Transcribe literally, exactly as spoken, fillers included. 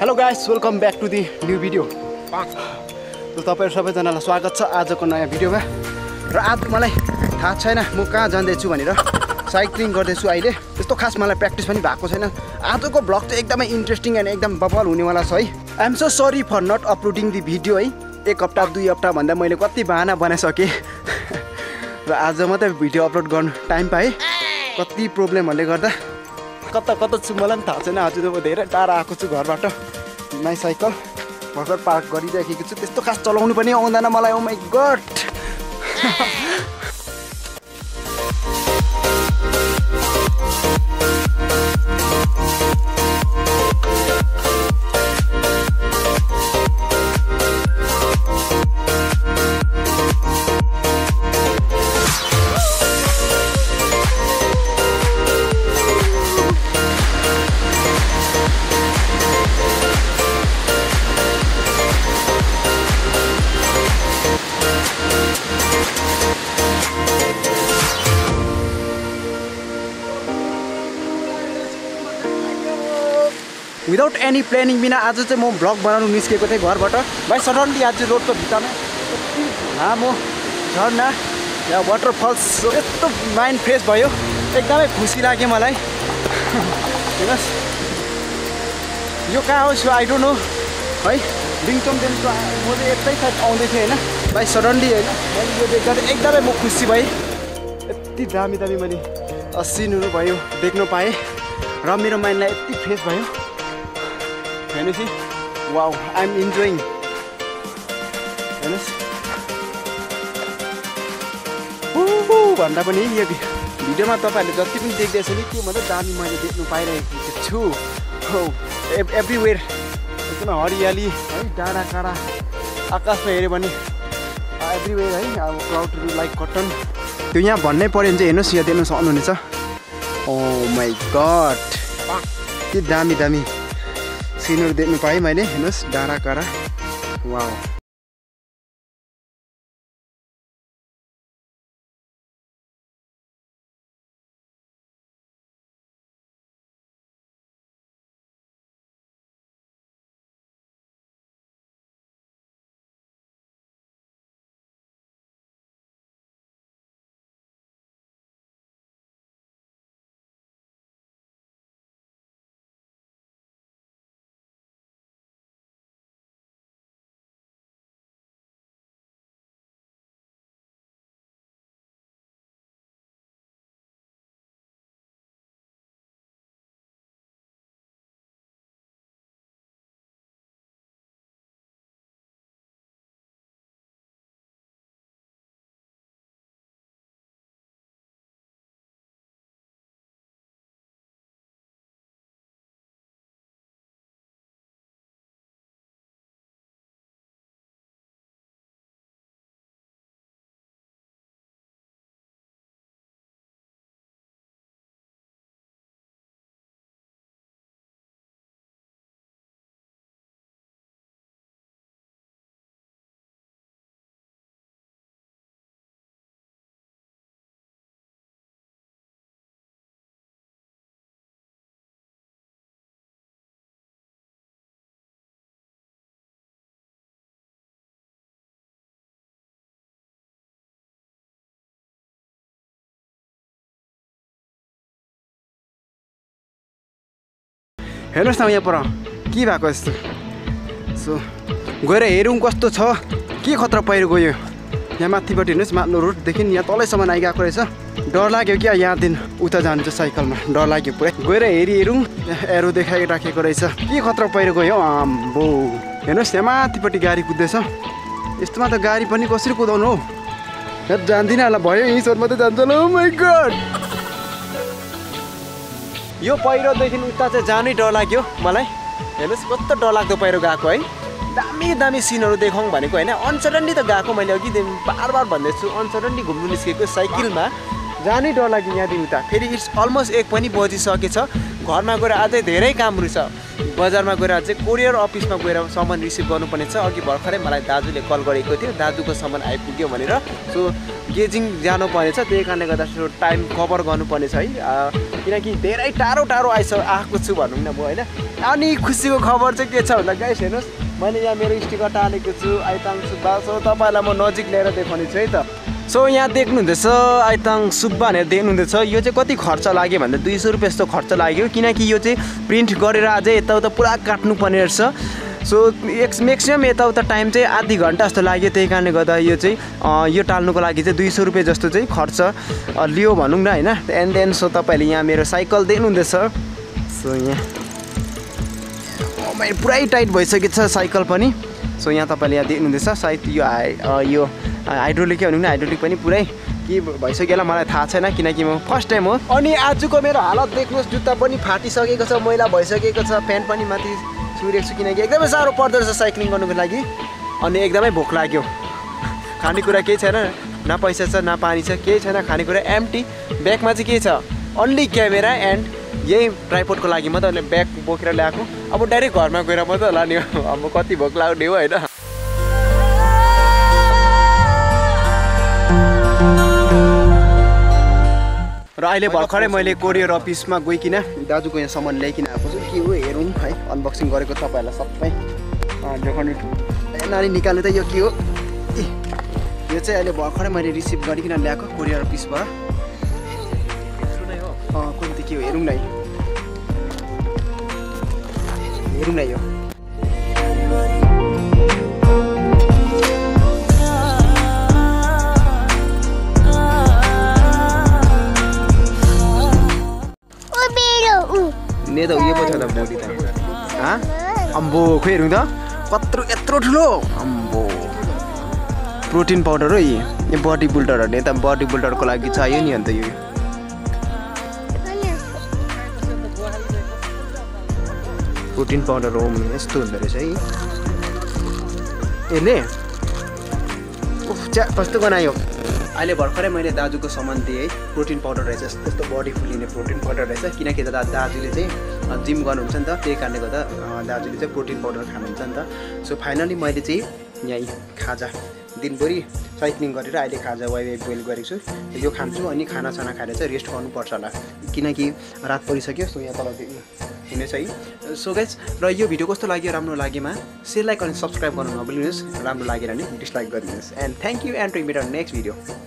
Hello guys, welcome back to the new video. तो तपाईहरु सबैजनालाई स्वागत छ आजको नयाँ भिडियोमा। र आज मलाई थाहा छैन म कहाँ जान्दैछु भनेर, साइक्लिङ गर्दैछु अहिले। त्यस्तो खास मलाई प्र्याक्टिस पनि भएको छैन। आजको ब्लग चाहिँ एकदमै इन्ट्रेस्टिङ एन्ड एकदम बवाल हुनेवाला छ है। I am so sorry for not uploading the video है। एक हप्ता दुई हप्ता भन्दा मैले कति बहाना बनाइसकेँ र आज मात्रै भिडियो अपलोड गर्न टाइम पाएँ। कति प्रब्लमहरूले गर्दा कता कता छु मलाई पनि थाहा छैन। आज त म धेरै टाढा आएको छु घरबाट। माइ साइकल भर्खर पार्क गरिराखेको छु। त्यस्तो खास चलाउनु पनि आउँदैन मलाई। Oh my god. Without any planning बिना आज चाहिँ म भ्लग बनाउनु निस्केको थिएँ घरबाट। भाइ सडनली आज रोडको भित्तामा यति लामो झर्ना या वाटरफल्स, यस्तो माइन्ड फ्रेस भयो, एकदमै खुसी लाग्यो मलाई। हेर्नुहोस् यो कहाँ हो, सो आई डोन्ट नो है। रिङटोङ देख्छु म चाहिँ यतै साइड आउँदै थिएँ होइन। भाइ सडनली होइन मैले यो देख्दा एकदमै म खुसी भएँ। यति दामी दामी मैले सिनहरू भयो देख्न पाएँ र मेरो माइन्डलाई यति फ्रेस भयो। हेर्नुहोस् वाउ, आई एम इन्जोइङ। हेर्नुहोस् ऊ भन्दा पनि यो भिडियोमा तपाईँहरूले जति पनि देख्दैछ नि त्यो भन्दा दामी मैले देख्नु पाइरहेको छु। हो एभ एभ्रिवेयर एकदमै हरियाली है। डाँडा काँडा आकाशमा हेऱ्यो भने एभ्रिवेयर है। अब क्लाउड लाइक कटन त्यो यहाँ भन्नै पऱ्यो भने चाहिँ हेर्नुहोस् यहाँ देख्नु सक्नुहुनेछ। ओ माई गड, यति दामी दामी सिनहरू देख्नु पाएँ मैले। हेर्नुहोस् डाँडा काँडा, वाउ। हेर्नुहोस् न यहाँ पर के भएको यस्तो। सो गएर हेरौँ कस्तो छ, के खतरा पहिरो गयो। यहाँ माथिबाट हेर्नुहोस् माथिल्लो रोडदेखि यहाँ तलैसम्म आइगएको रहेछ। डर लाग्यो क्या, यहाँदेखि उता जान्छ साइकलमा डर लाग्यो पुरै। गएर हेरिहेरौँ एरो देखाइराखेको रहेछ, के खतरा पहिरो गयो। आम्बो हेर्नुहोस् यहाँ माथिपट्टि गाडी कुद्दैछ। यस्तोमा त गाडी पनि कसरी कुदाउनु हौ। यहाँ जान्दिनँ होला, भयो यहीँसम्म मात्रै जान्छ ल। ओ माइ गड, यो पहिरोदेखि उता चाहिँ जानै डर लाग्यो मलाई। हेर्नुहोस् कस्तो डरलाग्दो पहिरो गएको है। दामी दामी सिनहरू देखाउँ भनेको होइन। अनसडनली त गएको, मैले अघि बार बार भन्दैछु अनसडनली घुम्नु निस्केको साइकलमा जानै डर लाग्यो यहाँदेखि उता। फेरि इट्स अलमोस्ट एक पनि बजिसकेछ। घरमा गएर अझै धेरै कामहरू छ। बजारमा गएर अझै कोरियर अफिसमा गएर सामान रिसिभ गर्नुपर्ने छ। अघि भर्खरै मलाई दाजुले कल गरेको थियो दाजुको सामान आइपुग्यो भनेर। सो गेजिङ जानुपर्नेछ, त्यही कारणले गर्दा टाइम कभर गर्नुपर्नेछ है। किनकि धेरै टाढो टाढो आइसक आएको छु भनौँ न म हैन। अनि खुसीको खबर चाहिँ के छ भन्दा गाइस हेर्नुस् मैले यहाँ मेरो स्टिकर टालेको छु आइताङ सुब्बा। सो तपाईलाई म नजिक लिएर देखाउने छु है त। सो यहाँ देख्नुहुँदैछ आइताङ सुब्बा भनेर देख्नुहुँदैछ। यो चाहिँ कति खर्च लाग्यो भन्दा दुई सौ रुपियाँ जस्तो खर्च लाग्यो किनकि यो चाहिँ प्रिन्ट गरेर अझै यताउता पुरा काट्नुपर्ने रहेछ। सो एक्स म्याक्सिमम यताउता टाइम चाहिँ आधी घन्टा जस्तो लाग्यो, त्यही कारणले गर्दा यो चाहिँ यो टाल्नुको लागि चाहिँ दुई सौ रुपियाँ जस्तो चाहिँ खर्च लियो भनौँ न होइन। एन्ड देन सो तपाईँले यहाँ मेरो साइकल देख्नुहुँदैछ। सो यहाँ पुरै टाइट भइसकेको छ साइकल पनि। सो यहाँ तपाईँले यहाँ देख्नुहुँदैछ सायद यो हाइ यो हाइड्रोलिकै भनौँ न, हाइड्रोलिक पनि पुरै के भइसक्यो होला मलाई थाहा छैन किनकि म फर्स्ट टाइम हो। अनि आजको मेरो हालत देख्नुहोस्, जुत्ता पनि फाटिसकेको छ, मैला भइसकेको छ, प्यान्ट पनि माथि छुरेको छु किनकि एकदमै साह्रो पर्दो रहेछ साइक्लिङ गर्नुको लागि। अनि एकदमै भोक लाग्यो, खानेकुरा केही छैन, न पैसा छ न पानी छ, केही छैन खानेकुरा एम्प्टी। ब्यागमा चाहिँ के छ ओन्ली क्यामेरा एन्ड यही ट्राइपोडको लागि मात्रै अहिले ब्याग बोकेर ल्याएको। अब डाइरेक्ट घरमा गएर मात्रै होला नि, अब कति भोक लाग्ने हो होइन। र अहिले भर्खरै मैले कोरियर अफिसमा गइकन दाजुको यहाँ सामान ल्याइकन आएको छु। के हो हेरौँ है, अनबक्सिङ गरेको तपाईँहरूलाई सबै देखाउने छु। नानी निकाल्नु त यो के हो, यो चाहिँ अहिले भर्खरै मैले रिसिभ गरिकन ल्याएको कोरियर अफिसबाट। कुन त के हो हेरौँ न, हेरौँ न यो ने त उयो पो छ त बोडी त। हाँ अम्बो खोइ हेरौँ त कत्रो यत्रो ठुलो अम्बो। प्रोटिन पाउडर हो यी, यो बडी बिल्डर ने त बडी बिल्डरको लागि चाहियो नि अन्त यो। प्रोटिन पाउडर हो यस्तो हुँदो रहेछ है यसले। उफ च्या कस्तो बनायो। अहिले भर्खरै मैले दाजुको सामान दिएँ, प्रोटिन पाउडर रहेछ यस्तो बडी फुलिने प्रोटिन पाउडर रहेछ किनकि दा दाजुले चाहिँ जिम गर्नुहुन्छ नि त, त्यही कारणले गर्दा दाजुले चाहिँ प्रोटिन पाउडर खानुहुन्छ नि त। सो फाइनली मैले चाहिँ यहाँ खाजा दिनभरि साइक्लिङ गरेर अहिले खाजा वाइ वाइ बोइल गरेको छु, यो खान्छु। अनि खानासाना खाएर चाहिँ रेस्ट गर्नुपर्छ होला किनकि रात परिसक्यो। सो यहाँ तल हुनेछ है। सो गाइस र यो भिडियो कस्तो लाग्यो, राम्रो लागेमा सेयर लाइक अनि सब्सक्राइब गर्नु नभुल्नुहोस्, राम्रो लागेर नि डिसलाइक गरिदिनुहोस्। And thank you and to meet our next video.